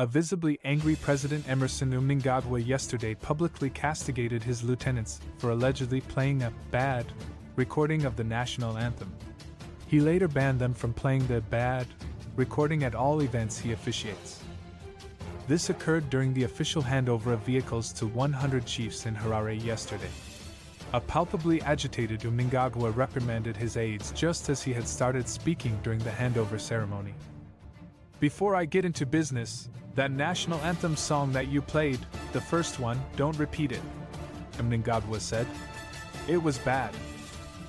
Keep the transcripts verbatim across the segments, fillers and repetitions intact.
a visibly angry President Emmerson Mnangagwa yesterday publicly castigated his lieutenants for allegedly playing a bad recording of the national anthem. He later banned them from playing the bad recording at all events he officiates. This occurred during the official handover of vehicles to one hundred chiefs in Harare yesterday. A palpably agitated Mnangagwa reprimanded his aides just as he had started speaking during the handover ceremony. "Before I get into business, that national anthem song that you played, the first one, don't repeat it," Mnangagwa said. "It was bad.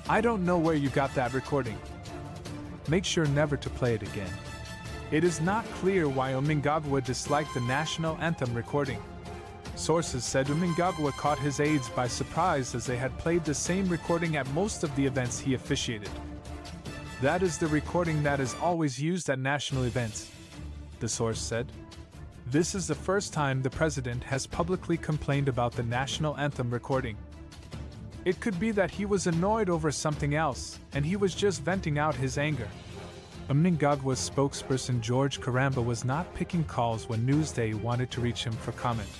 I don't know where you got that recording. Make sure never to play it again." It is not clear why Mnangagwa disliked the national anthem recording. Sources said Mnangagwa caught his aides by surprise as they had played the same recording at most of the events he officiated. "That is the recording that is always used at national events," the source said. "This is the first time the president has publicly complained about the national anthem recording. It could be that he was annoyed over something else, and he was just venting out his anger." Mnangagwa's spokesperson George Karamba was not picking calls when Newsday wanted to reach him for comment.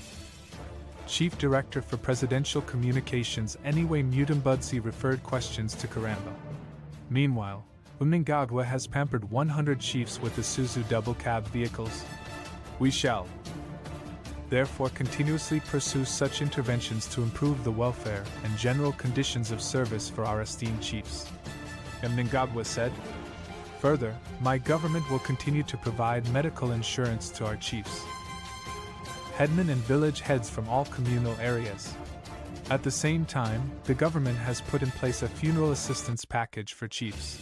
Chief Director for Presidential Communications Anyway Mutambudzi referred questions to Karamba. Meanwhile, Mnangagwa has pampered one hundred chiefs with Isuzu double-cab vehicles. "We shall therefore continuously pursue such interventions to improve the welfare and general conditions of service for our esteemed chiefs," Mnangagwa said. "Further, my government will continue to provide medical insurance to our chiefs, headmen and village heads from all communal areas. At the same time, the government has put in place a funeral assistance package for chiefs.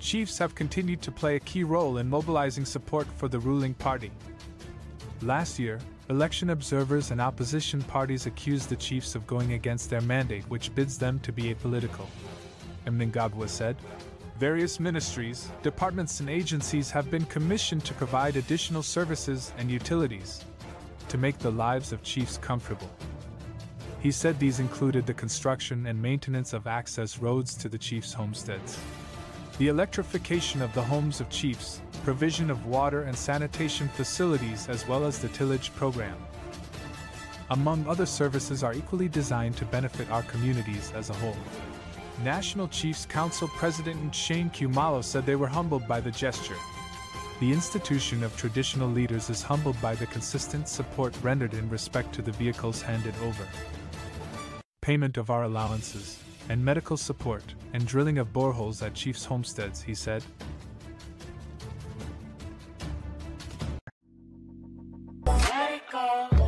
Chiefs have continued to play a key role in mobilizing support for the ruling party. Last year, election observers and opposition parties accused the chiefs of going against their mandate, which bids them to be apolitical," Mnangagwa said. "Various ministries, departments and agencies have been commissioned to provide additional services and utilities to make the lives of chiefs comfortable." He said these included the construction and maintenance of access roads to the chiefs' homesteads, the electrification of the homes of chiefs, provision of water and sanitation facilities, as well as the tillage program. Among other services are equally designed to benefit our communities as a whole. National Chiefs Council President Shane Kumalo said they were humbled by the gesture. "The institution of traditional leaders is humbled by the consistent support rendered in respect to the vehicles handed over, payment of our allowances, and medical support, and drilling of boreholes at chiefs' homesteads," he said. Medical.